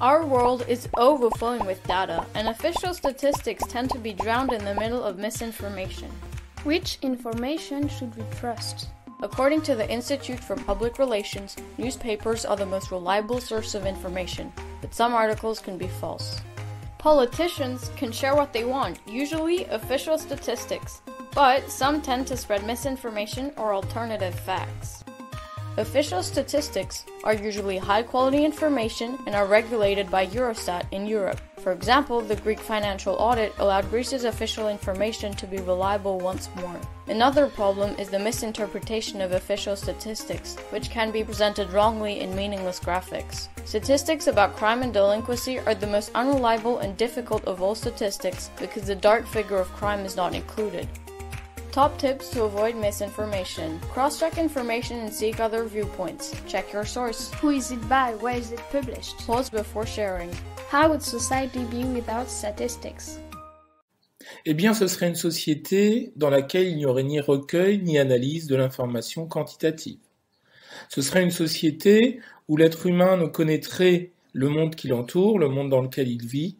Our world is overflowing with data, and official statistics tend to be drowned in the middle of misinformation. Which information should we trust? According to the Institute for Public Relations, newspapers are the most reliable source of information, but some articles can be false. Politicians can share what they want, usually official statistics, but some tend to spread misinformation or alternative facts. Official statistics are usually high-quality information and are regulated by Eurostat in Europe. For example, the Greek financial audit allowed Greece's official information to be reliable once more. Another problem is the misinterpretation of official statistics, which can be presented wrongly in meaningless graphics. Statistics about crime and delinquency are the most unreliable and difficult of all statistics because the dark figure of crime is not included. Top tips to avoid misinformation. Cross-check information and seek other viewpoints. Check your source. Who is it by? Where is it published? Pause before sharing. How would society be without statistics? Eh bien, ce serait une société dans laquelle il n'y aurait ni recueil ni analyse de l'information quantitative. Ce serait une société où l'être humain ne connaîtrait le monde qui l'entoure, le monde dans lequel il vit,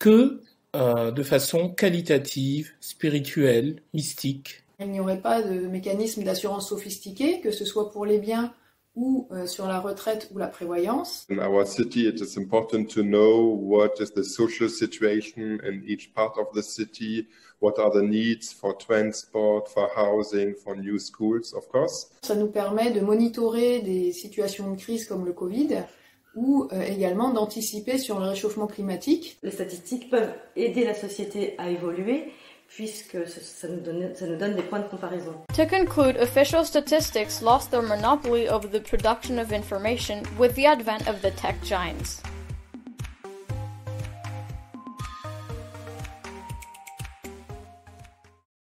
que de façon qualitative, spirituelle, mystique. Il n'y aurait pas de mécanisme d'assurance sophistiqué, que ce soit pour les biens ou sur la retraite ou la prévoyance. In our city, it is important to know what is the social situation in each part of the city, what are the needs for transport, for housing, for new schools, of course. Ça nous permet de monitorer des situations de crise comme le Covid, ou également d'anticiper sur le réchauffement climatique. Les statistiques peuvent aider la société à évoluer, puisque ça nous donne des points de comparaison. To conclude, official statistics lost their monopoly over the production of information with the advent of the tech giants.